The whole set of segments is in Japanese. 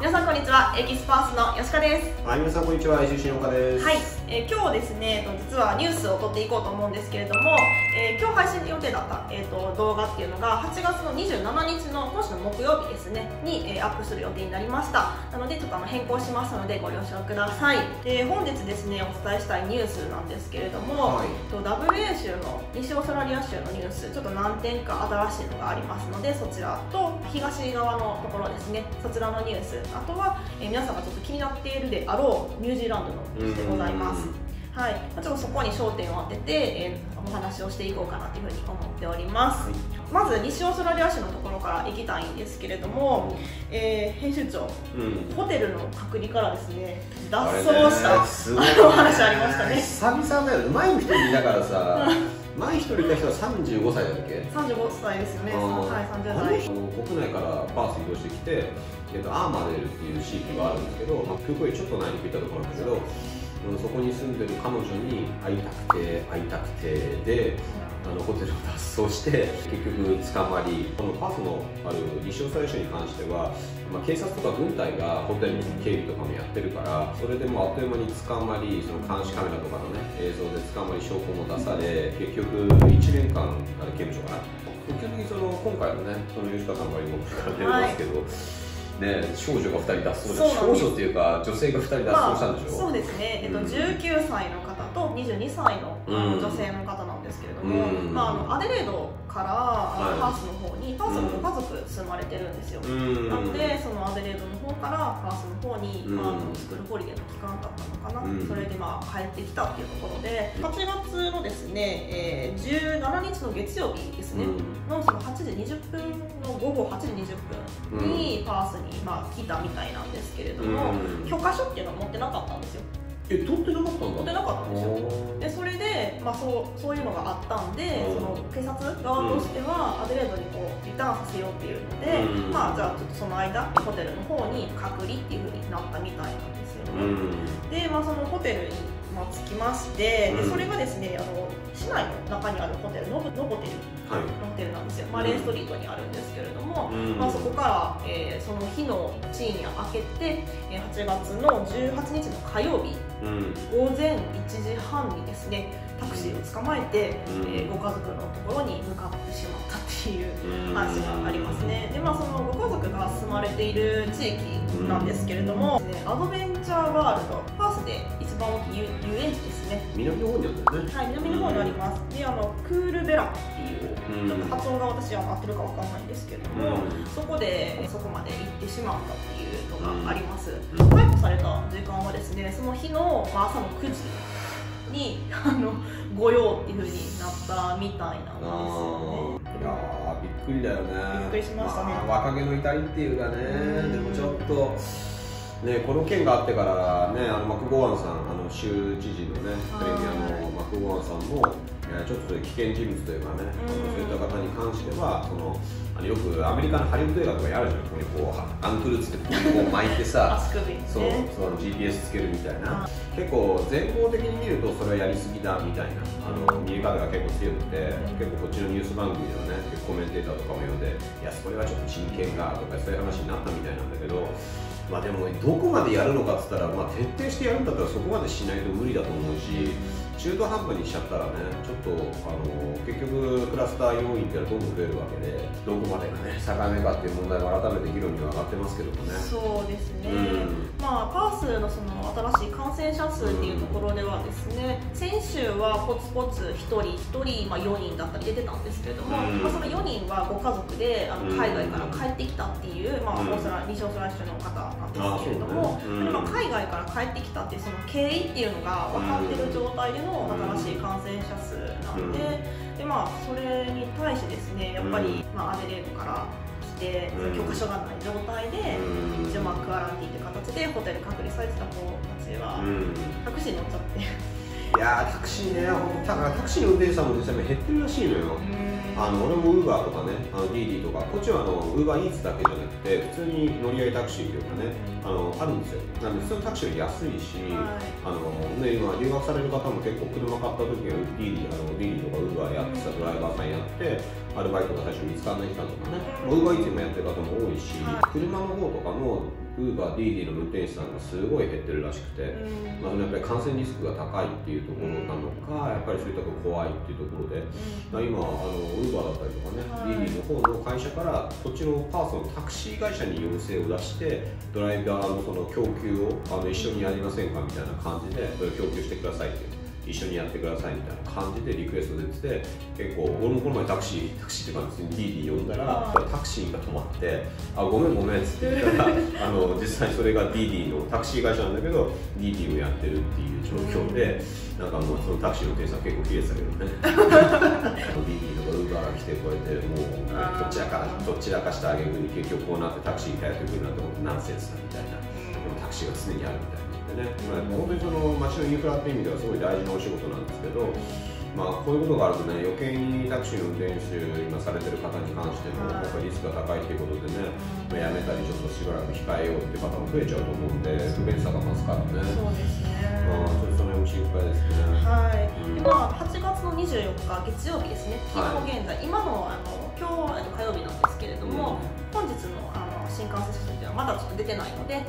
皆さんこんにちは、エキスパースの吉香です。はい、皆さんこんにちは、ACCの岡です。はい、今日ですね、実はニュースを撮っていこうと思うんですけれども、今日配信予定だった、動画っていうのが8月の27日の今週の木曜日ですねに、アップする予定になりました。なのでちょっと変更しましたのでご了承ください。で、本日ですねお伝えしたいニュースなんですけれども、はい、WA 州の西オーストラリア州のニュース、ちょっと何点か新しいのがありますので、そちらと東側のところですね、そちらのニュース、あとは、皆さんがちょっと気になっているであろうニュージーランドのニュースでございます。はい、ちょっとそこに焦点を当てて、お話をしていこうかなというふうに思っております。はい、まず西オーストラリア州のところから行きたいんですけれども、編集長、ホテルの隔離からですね脱走したお話ありましたね。久々だよね、前に一人いながらさ前一人いた人は35歳だっけ？ 35歳ですよね。はい、30代。国内からバース移動してきて、アーマデルっていう地域があるんですけど、まあ、空港よりちょっと内陸行ったところなんだけど、そこに住んでる彼女に会いたくてで、ホテルを脱走して結局捕まり、このパスのある西オーストラリア州に関しては、まあ、警察とか軍隊がホテルの警備とかもやってるから、それでもうあっという間に捕まり、その監視カメラとかの、ね、映像で捕まり、証拠も出され、結局1年間刑務所かな。結局その今回のね、その吉川さんが今から出ますけど、はい、ね、少女が2人脱走した。少女っていうか女性が2人脱走したんでしょう。そうですね、19歳の方と22歳の女性の方なんですけれども、アデレードからパースの方に、パースのご家族住まれてるんですよ。なのでそのアデレードの方からパースの方にスクールホリデーの期間だったのかな、それで帰ってきたっていうところで、8月のですね17日の月曜日ですねの8時20分の午後8時20分にパースに来たみたいなんですけれども、許可書っていうのは持ってなかったんですよ。取ってなかったんだ。取ってなかったんですよ。でそれで、そういうのがあったんで、その警察側としてはアデレードにこうリターンさせようっていうので、じゃあちょっとその間ホテルの方に隔離っていう風になったみたいなんですよね。で、そのホテルに着きまして、でそれがですね市内の中にあるホテル、ノボテルなんですよ。レーストリートにあるんですけれども、そこから、その日の深夜明けて8月の18日の火曜日、午前1時半にですねタクシーを捕まえて、ご家族のところに向かってしまったっていう話がありますね。で、そのご家族が住まれている地域なんですけれども、アドベンチャーワールド、パースで一番大きい遊園地ですね。南の方にあるんですね。はい、南の方にあります。で、クールベラっていう、ちょっと発音が私は合ってるかわかんないんですけれども、そこでそこまで行ってしまったっていうのがあります。逮捕された時間はですね、その日の朝の9時。に御用っていう風になったみたいなんですよね。いやー、びっくりだよね。びっくりしましたね。若気の至りっていうかね、でもちょっとね、この件があってからね、マクゴワンさん、州知事のね、プレミアのマクゴワンさんもちょっと危険人物というかね、そういった方に関しては、そのよくアメリカのハリウッド映画とかやるじゃん、こうアンクルつけてこう巻いてさそう、GPS つけるみたいな、結構全貌的に見るとそれはやりすぎだみたいな見え方が結構強くて、結構こっちのニュース番組ではね、コメンテーターとかも読んで、いやそれはちょっと人権がとかそういう話になったみたいなんだけど、でもどこまでやるのかっつったら、徹底してやるんだったらそこまでしないと無理だと思うし、中途半端にしちゃったらね、ちょっと結局クラスター要因っていうのはどんどん増えるわけで、どこまでがね境目かっていう問題は改めて議論には上がってますけどもね。そうですね、パースのその新しい感染者数っていうところではですね、先週はポツポツ1人、4人だったり出てたんですけれども、その4人はご家族で海外から帰ってきたっていう、西オーストラリア州の方なんですけれども、海外から帰ってきたっていうその経緯っていうのが分かってる状態での新しい感染者数なんで、でそれに対してですね、やっぱり、アデレードから来て許可書がない状態で、一応クアランティーという形でホテル隔離されてた子たちは、タクシーに乗っちゃって。いやー、タクシーね、タクシーの運転手さんも実際減ってるらしいのよ。俺も Uber とかね、DD とか、こっちはUber Eats だけじゃなくて、普通に乗り合いタクシーっていうかね、あるんですよ。なので普通のタクシーより安いし、ね、今、留学される方も結構、車買った時は DD とか Uber やってたドライバーさんやって、アルバイトが最初見つからない人とかね、Uber Eats もやってる方も多いし、車の方とかも、Uber、DD の運転手さんがすごい減ってるらしくて、やっぱり感染リスクが高いっていうところなのか、やっぱりそういったところ怖いっていうところで、今、Uber だったりとかね、DD の方の会社から、こっちのパーソンのタクシー会社に要請を出して、ドライバーのその供給を一緒にやりませんかみたいな感じで、それを供給してくださいって。一緒にやってくださいみたいな感じでリクエスト出てて、結構俺もこの前タクシーって感じで DD 呼んだらタクシーが止まって「あごめんごめん」っつって言ったら実際それが DD のタクシー会社なんだけど DD をやってるっていう状況で、なんかもうそのタクシーの店員さん結構キレてたけどねDD とか Uber が来てこうやってもうどちらかしてあげるに結局こうなってタクシーがやってくるなんてナンセンスだみたいな。でもタクシーが常にあるみたいな。ね、本当にその街のインフラっていう意味ではすごい大事なお仕事なんですけど、まあ、こういうことがあるとね、余計にタクシーの運転手今されてる方に関してもやっぱりリスクが高いっていうことでね、まあ、やめたりちょっとしばらく控えようって方も増えちゃうと思うんで、不便さが増すからね。そうですね、まあ、それその辺も心配ですね。はい、でまあ、8月の24日月曜日ですね、今現在、はい、今の今日火曜日なんですけれども、うん、本日の新感染者数というのはまだちょっと出てないので、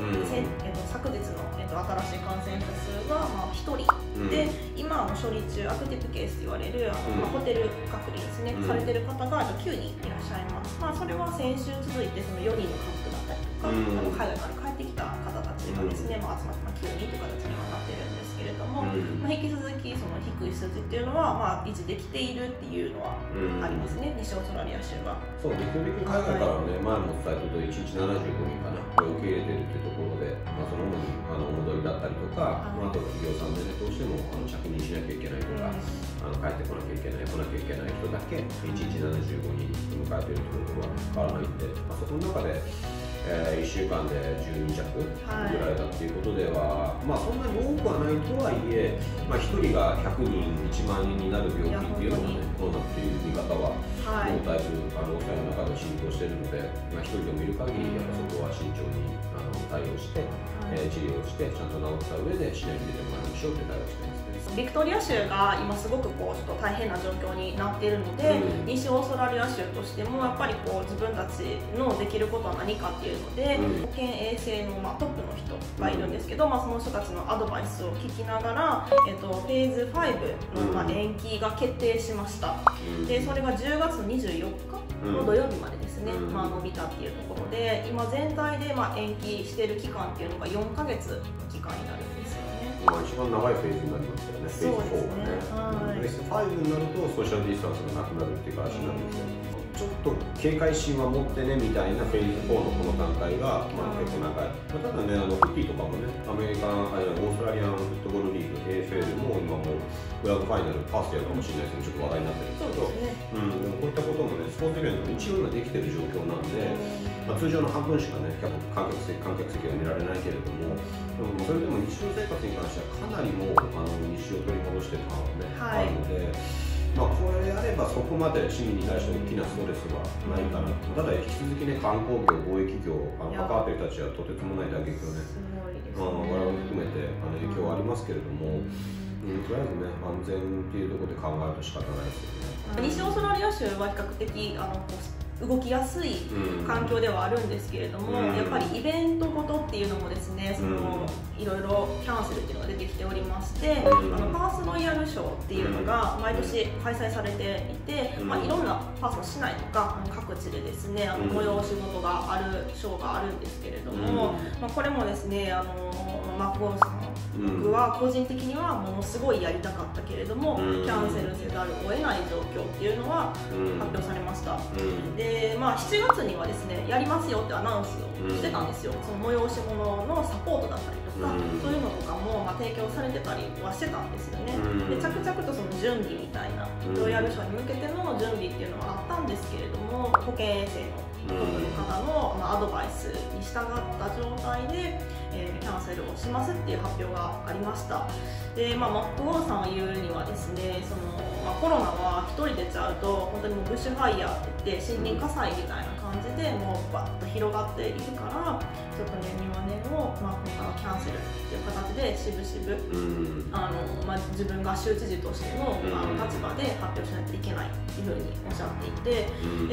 昨日の、新しい感染者数はまあ1人、うん、で今処理中アクティブケースと言われるまあ、ホテル隔離ですね、うん、されてる方が9人いらっしゃいます。まあ、それは先週続いてその4人の家族だったりとか、うん、海外から帰ってきた方たちがですね、まあ、集まって9人という形にはなってるんですけれども、うん、まあ、引き続きその低い数字っていうのはまあ維持できているっていうのはありますね、うん、西オーストラリア州は。そう、基本的に海外からね、前も伝えたと1日75人かな、これを受け入れてるってところで、まあ、その主に戻りだったりとか、あと企業さんでね、どうしても着任しなきゃいけないとか、帰ってこなきゃいけない、来なきゃいけない人だけ、1日75人迎えてるってことは変わらないんで、まあ、そこの中で、1週間で12着ぐらいだっていうことでは、はい、まあそんなに多くはないとはいえ、まあ、1人が100人、1万人になる病気っていうのもね、コロナっていう見方は、もうだいぶ世の中で進行しているので、まあ、1人でもいる限り、やっぱそこは慎重に対応して、治療して、ちゃんと治った上で試合に出てもらいましょうって対応してます。ビクトリア州が今すごくこうちょっと大変な状況になっているので、うん、西オーストラリア州としてもやっぱりこう自分たちのできることは何かっていうので、うん、保健衛生の、まあ、トップの人がいるんですけど、まあ、その人たちのアドバイスを聞きながら、フェーズ5の、まあ、延期が決定しました、うん、でそれが10月24日の土曜日までですね、うん、まあ、伸びたっていうところで、今全体でまあ延期している期間っていうのが4ヶ月の期間になるんですよね。まあ一番長いフェーズになりますからね、フェーズ4がね。フェーズ5になるとソーシャルディスタンスがなくなるっていう話なんですけど、ちょっと警戒心は持ってねみたいなフェーズ4のこの段階が、まあ、結構長い。まあ、ただね、フッティとかもね、アメリカ、オーストラリアのフットボールリーグ、AFL も今もグランドファイナルパスやるかもしれないですけど、ちょっと話題になってるんですけど、こういったこともね、スポーツイベントも一応今できてる状況なんで、まあ通常の半分しかね、観客席は見られないけれども、でもそれでも日常生活に関してはかなりもう日常を取り戻してる感があるので、まあ、これであればそこまで市民に対して大きなストレスはないかなと。ただ引き続きね、観光業、貿易業、関わっている人たちはとてつもない打撃をね、我々も含めて影響はありますけれども、とりあえずね、安全っていうところで考えると仕方ないですよね。西オーストラリア州は比較的動きやすい環境ではあるんですけれども、やっぱりイベントごとっていうのもですね、そのいろいろキャンセルっていうのが出てきておりまして、パースロイヤルショーっていうのが毎年開催されていて、まあ、いろんなパースの市内とか各地でですね催し事があるショーがあるんですけれども、まあ、これもですねマックウォーさん僕は個人的にはものすごいやりたかったけれども、キャンセルせざるを得ない状況っていうのは発表されました。で、まあ、7月にはですねやりますよってアナウンスをしてたんですよ。その催し物のサポートだったりとか、そういうのとかもまあ提供されてたりはしてたんですよね。で着々とその準備みたいなロイヤルショーに向けての準備っていうのはあったんですけれども、保健衛生のという方の、アドバイスに従った状態で、キャンセルをしますっていう発表がありました。で、マック・ウォーさんが言うにはですね、そのコロナは1人出ちゃうと本当にもうブッシュファイヤーっていって森林火災みたいな感じでもうバッと広がっているから、ちょっとね2万円をキャンセルっていう形でしぶしぶ自分が州知事としての立場で発表しないといけないっていうふうにおっしゃっていて、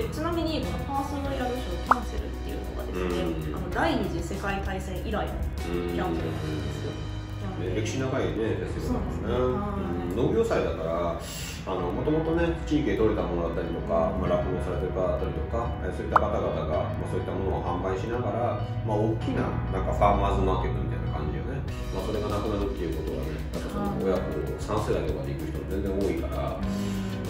でちなみにこのパーソナルロイヤル賞キャンセルっていうのがですね、第二次世界大戦以来のキャンセルなんですよ。歴史長いね、農業祭だからもともとね地域で取れたものだったりとか、酪農されてる方だったりとか、そういった方々が、そういったものを販売しながら、大きなファーマーズマーケットみたいな感じよね。それがなくなるっていうことがね、親子3世代とかで行く人も全然多いから、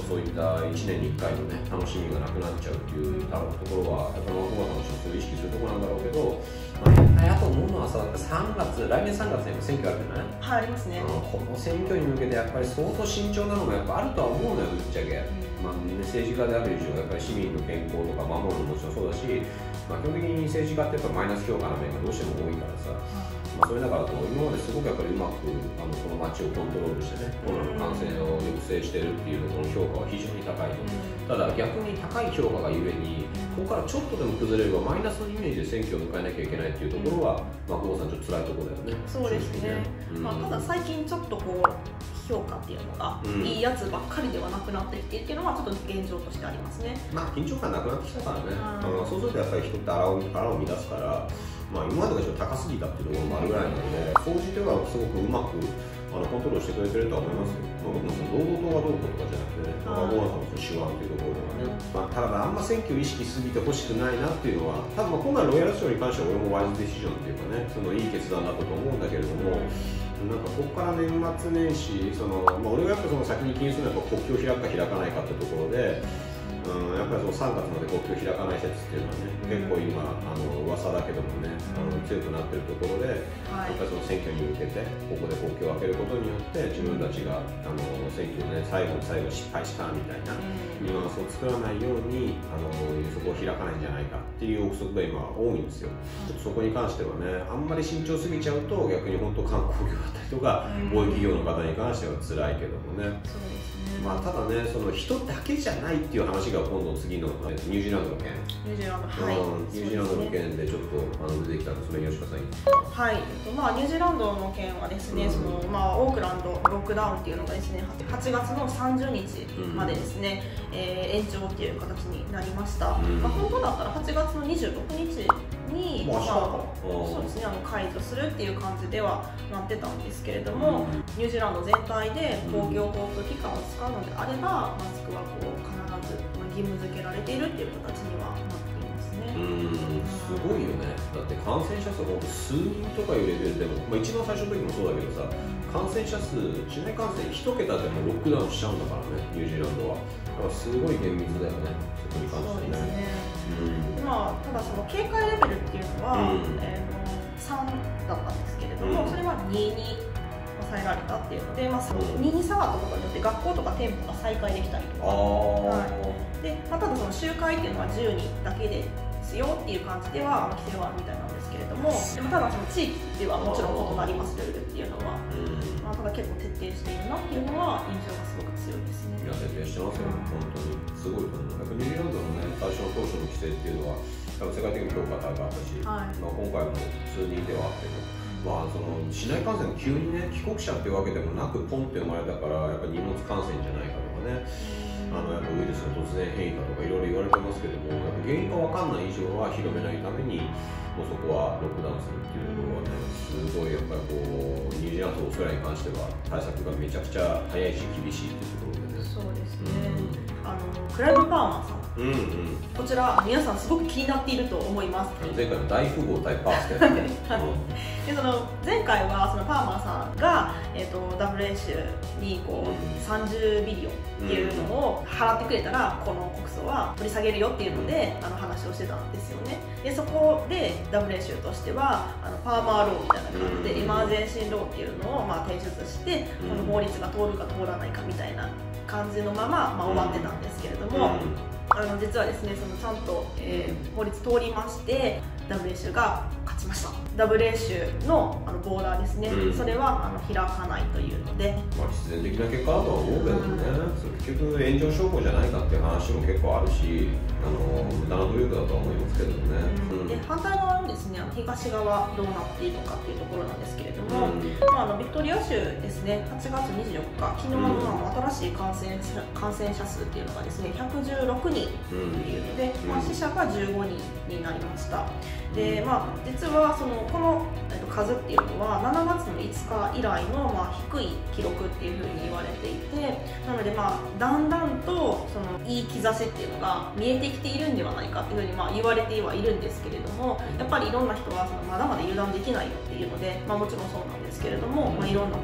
そういった1年に1回のね楽しみがなくなっちゃうっていう多分ところは、やっぱり若者の人を意識するところなんだろうけど、あと思うのはさ、来年3月にも選挙あるじゃない？はい、ありますね。この選挙に向けてやっぱり相当慎重なのがやっぱあるとは思うのよ、ぶっちゃけ。政治家である以上、やっぱり市民の健康とか守るのもそうだし、基本的に政治家ってやっぱマイナス評価の面がどうしても多いからさ、それだからと今まですごくやっぱりうまくこの街をコントロールしてね、コロナの感染を抑制してるっていうのの評価は非常に高いと。ただ逆に高い評価がゆえに、ここからちょっとでも崩れればマイナスのイメージで選挙を迎えなきゃいけないっていうところは、久保さんちょっと辛いところだよね。そうですね。ただ最近ちょっと評価っていうのがいいやつばっかりではなくなってきてっていうのはちょっと現状としてありますね。緊張感なくなってきたからね。そうするとやっぱり人って荒を乱すから。今までが高すぎたっていうところもあるぐらいなので、掃除ではすごくうまくコントロールしてくれてるとは思いますよ。僕も労働党がどうこうとかじゃなくてね、ごはんの手腕っていうところがね、ただあんま選挙意識しすぎてほしくないなっていうのは、多分今回ロイヤル賞に関しては俺もワイズディシジョンっていうかね、そのいい決断だったと思うんだけれども、ここから年末年始、俺がやっぱその先に気にするのは国境を開くか開かないかっていうところで。やっぱりその3月まで国境開かない説っていうのはね、結構今噂だけどもね、強くなってるところで、やっぱりその選挙に向けてここで国境を開けることによって自分たちが選挙をね、最後の最後失敗したみたいなニュアンスを作らないようにそこを開かないんじゃないかっていう憶測が今多いんですよ。そこに関してはね、あんまり慎重すぎちゃうと逆に本当観光業だったりとか貿易業の方に関しては辛いけどもね。ただね、その人だけじゃないっていう話が今度次のニュージーランドの件、ニュージーランドの件でちょっと出てきたんですね、吉川さん。はい、ニュージーランドの件はですね、オークランドロックダウンっていうのがですね、8月の30日までですね、延長っていう形になりました。本当だったら8月の26日。に解除するっていう感じではなってたんですけれども、ニュージーランド全体で公共交通機関を使うのであれば、マスクは必ず義務付けられているっていう形にはなっていますね。すごいよね。だって感染者数が数人とかいうレベルでも、一番最初の時もそうだけどさ、感染者数、市内感染1桁でもロックダウンしちゃうんだからね、ニュージーランドは。だからすごい厳密だよね、そこに関してね。ただその警戒レベルっていうのは3だったんですけれども、それは2に抑えられたっていうので、2に下がったことによって学校とか店舗が再開できたりとか、ただその集会っていうのは10人だけですよっていう感じでは規制はあるみたいなんですけれども、でもただその地域ではもちろん異なりますルールっていうのは、ただ結構徹底しているなっていうのは印象がすごく強いですね。いや、徹底してますよ、本当にすごいと思う。ニュージーランドのね、最初の当初の規制っていうのは多分世界的に評価高かったし、今回も数人ではあっても。その市内感染が急にね、帰国者っていうわけでもなくポンって生まれたから、やっぱ荷物感染じゃないかとかね、やっぱウイルスの突然変異だとかいろいろ言われてますけども、やっぱ原因が分かんない以上は広めないためにもうそこはロックダウンするっていうところはね、すごいやっぱりこうニュージーランド、オーストラリアに関しては対策がめちゃくちゃ早いし厳しいっていうところでね。そうですね。クライブ・パーマーさん、こちら皆さんすごく気になっていると思います。前回の大富豪対パースってやつね。で、その前回はそのパーマーさんがWH に30ビリオンっていうのを払ってくれたらこの国葬は取り下げるよっていうので話をしてたんですよね。でそこで WH としてはパーマーローみたいな感じでエマージェンシーローっていうのを提出してこの法律が通るか通らないかみたいな感じのまま終わってたんですけれども。実はですね、そのちゃんと、法律通りまして、ダブルエッシュが勝ちました。ダブルエッシュのボーダーですね、それは開かないというので、まあ必然的な結果だとは思うけどね、結局炎上商法じゃないかっていう話も結構あるし、無駄な努力だとは思いますけどね。で、反対側のですね、東側どうなっていいのかっていうところなんですけれども、ビクトリア州ですね、8月24日、昨日の新しい感染者数っていうのがですね、116人っていうので、死者が15人になりました。で、まあ、実はこの数っていうのは7月の5日以来の低い記録っていうふうに言われていて、なのでだんだんといい兆しっていうのが見えてきているんではないかっていうふうに言われてはいるんですけれども、やっぱりいろんな人はまだまだ油断できないよっていうので、もちろんそうなんですけれども、いろんな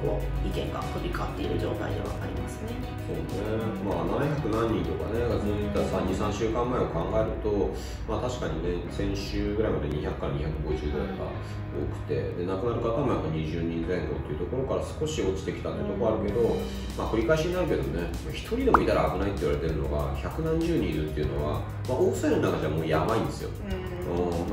意見が飛び交っている状態ではありますね。そうね、700何人とかね、2、3週間前を考えると、確かにね、先週ぐらいまで200から250ぐらいが多くて、で亡くなる方もやっぱ20人前後っていうところから少し落ちてきたってところあるけど、繰り返しになるけどね、1人でもいたら危ないって言われてるのが百何十人いるっていうのは、オーストラリアの中じゃもうやばいんですよ。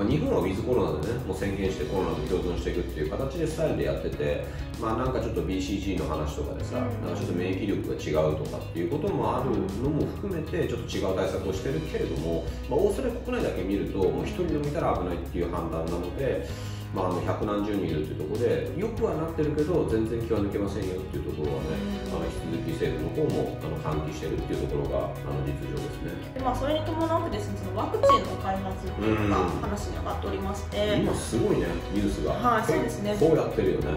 日本はウィズコロナでね、もう宣言してコロナと共存していくっていう形でスタイルでやってて、なんかちょっと BCG の話とかでさ、ちょっと免疫力が違うとかっていうこともあるのも含めて、ちょっと違う対策をしてるけれども、オーストラリア国内だけ見ると、もう1人でもいたら危ないっていう判断なので、百何十人いるっていうところで、よくはなってるけど、全然気は抜けませんよっていうところはね、引き続き政府の方も喚起してるっていうところが実情ですね。で、それに伴ってですね、ワクチンの開発っていうのが話に上がっておりまして、今すごいね、ニュースが、そうですね、こうやってるよね。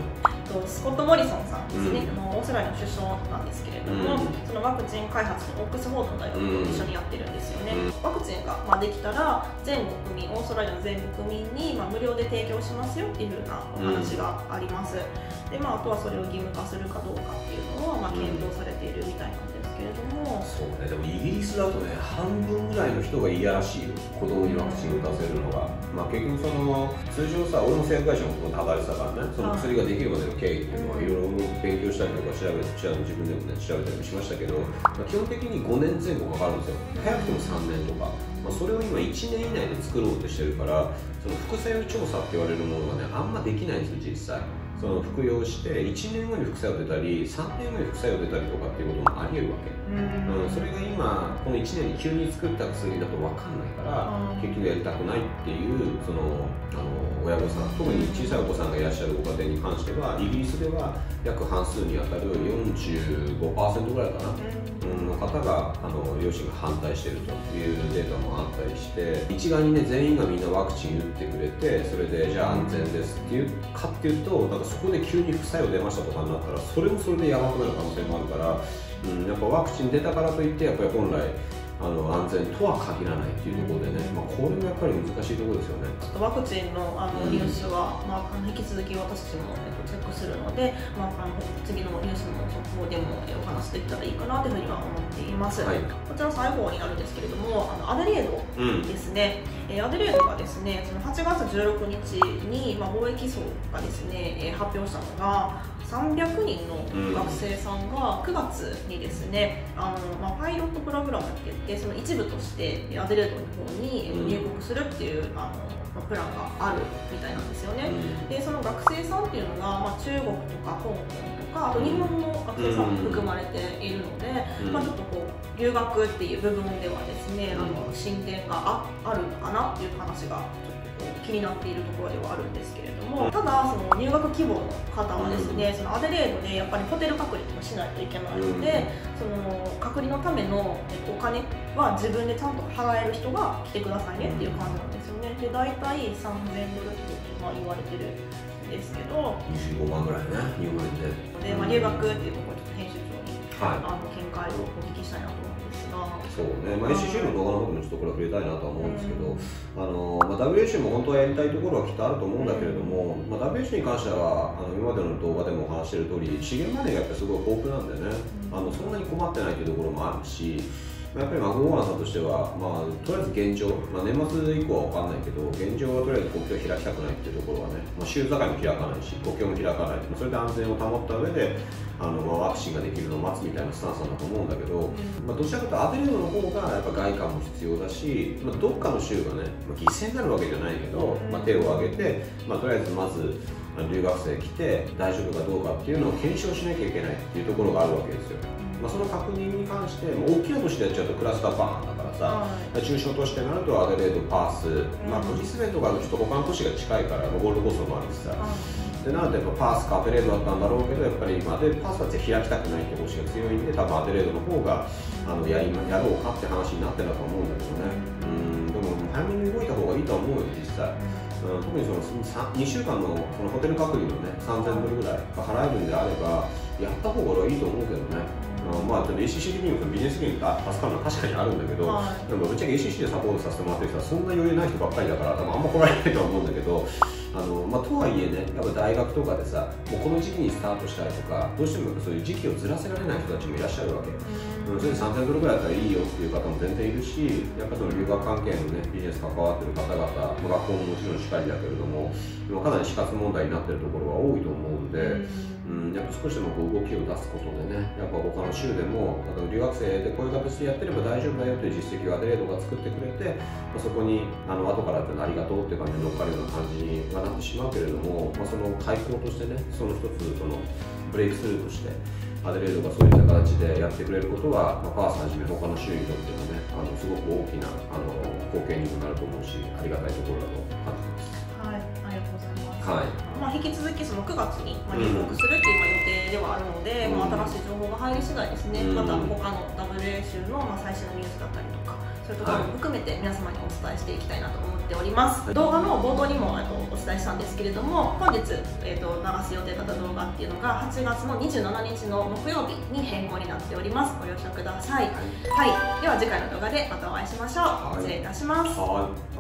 スコット・モリソンさんですね、オーストラリアの首相なんですけれども、そのワクチン開発のオックスフォードの大学と一緒にやってるんですよね。ワクチンができたら、全国民、オーストラリアの全国民に無料で提供しますよっていうふうなお話があります。で、あとはそれを義務化するかどうかっていうのを検討されているみたいなんですけれども、そうね、でもイギリスだとね、半分ぐらいの人がいやらしいよ、子供にワクチンを打たせるのが。結局通常さ、俺も製薬会社も働いてたからね、その薬ができるまでの経緯っていうのはいろいろ勉強したりとか自分でもね調べたりもしましたけど、基本的に5年前後かかるんですよ。早くても3年とか、それを今1年以内で作ろうとしてるから、その副作用調査って言われるものがね、あんまできないんですよ、実際。その服用して1年後に副作用出たり3年後に副作用出たりとかっていうこともありえるわけ。それが今この1年に急に作った薬だと分かんないから、結局やりたくないっていう親御さん、特に小さいお子さんがいらっしゃるご家庭に関しては、イギリスでは約半数にあたる 45% ぐらいかな、の方が両親が反対しているというデータもあったりして、一概にね、全員がみんなワクチン打ってくれて、それでじゃあ安全ですっていうかっていうと、そこで急に副作用出ましたとかになったら、それもそれでやばくなる可能性もあるから、やっぱワクチン出たからといってやっぱり本来安全とは限らないっていうところでね、これもやっぱり難しいところですよね。ちょっとワクチンのニュースは、引き続き私たちもチェックするので、次のニュースの方でもお話できたらいいかなというふうには思っています。はい、こちら最後になるんですけれども、アデレードですね。アデレードがですね、その8月16日に貿易相がですね発表したのが、300人の学生さんが9月にですね、パイロットプログラムっていって、その一部としてアデレードの方に入国するっていうプランがあるみたいなんですよね。で、その学生さんっていうのが、中国とか香港とか、あと日本の学生さんも含まれているので、ちょっと留学っていう部分ではですね、進展があるのかなっていう話が気になっているところではあるんですけれども、ただその入学希望の方はですね、そのアデレードでやっぱりホテル隔離とかしないといけないので、その隔離のためのお金は自分でちゃんと払える人が来てくださいねっていう感じなんですよね。で、大体$3000って言われてるんですけど、25万ぐらいね、日本で。で、留学っていうところをちょっと編集長に見解をお聞きしたいなと思います。そうね、ACC の動画の方でもちょっとこれ触れたいなとは思うんですけど、WAC も本当はやりたいところはきっとあると思うんだけれども、WAC に関しては今までの動画でもお話している通り、資源マネーがやっぱりすごい豊富なんでね、そんなに困ってないというところもあるし。やっぱりマクゴーランさんとしては、まあ、とりあえず現状、まあ、年末以降は分かんないけど、現状はとりあえず国境を開きたくないっていうところはね、まあ、州境も開かないし、国境も開かない、それで安全を保った上でワクチンができるのを待つみたいなスタンスだと思うんだけど、まあ、どちらかというとアデレードの方がやっぱ外貨も必要だし、まあ、どっかの州がね、まあ、犠牲になるわけじゃないけど、まあ、手を挙げて、まあ、とりあえずまず留学生来て大丈夫かどうかっていうのを検証しなきゃいけないっていうところがあるわけですよ。まあ、その確認に関して、大きな都市でやっちゃうとクラスターバーンだからさ、はい、中小都市でなるとアデレード、パース、まあ、ブリスベンとかのちょっと他の都市が近いから、ゴールドコーストもあるしさ、はい、でなのでパースかアデレードだったんだろうけど、やっぱり今でパースは開きたくないって星が強いんで、多分アデレードの方がやろうかって話になってたと思うんだけどね、でも早めに動いた方がいいと思うよ、実際。特にその2週間のこのホテル隔離のね、$3000ぐらい払えるんであれば、やった方がいいと思うけどね。まあ、ACC 的にもビジネス的にも助かるのは確かにあるんだけど、はい、でもぶっちゃけ ACC でサポートさせてもらってる人はそんな余裕ない人ばっかりだから、多分あんま来られないとは思うんだけど、まあ、とはいえね、やっぱ大学とかでさ、もうこの時期にスタートしたりとか、どうしてもそういう時期をずらせられない人たちもいらっしゃるわけ、それで$3000ぐらいだったらいいよっていう方も全然いるし、やっぱその留学関係のね、ビジネス関わってる方々、学校ももちろんしっかりだけれども、今かなり死活問題になってるところは多いと思うんで、やっぱ少しでもこう動きを出すことでね、やっぱ他の州でも、留学生でこういう形でやってれば大丈夫だよという実績をアデレードが作ってくれて、そこに後からってありがとうっていう感じで乗っかるような感じにはなってしまうけれども、まあ、その開口としてね、その一つ、そのブレイクスルーとして、アデレードがそういった形でやってくれることは、まあ、パースはじめ、他の州にとってもね、すごく大きな貢献にもなると思うし、ありがたいところだと感じます。まあ引き続きその9月に入国するっていう予定ではあるので、まあ新しい情報が入り次第ですね、また他の WA 州の最新のニュースだったりとか、そういうところも含めて皆様にお伝えしていきたいなと思っております。動画の冒頭にもお伝えしたんですけれども、本日流す予定だった動画っていうのが8月の27日の木曜日に変更になっております。ご了承ください。はい、では次回の動画でまたお会いしましょう。失礼いたします。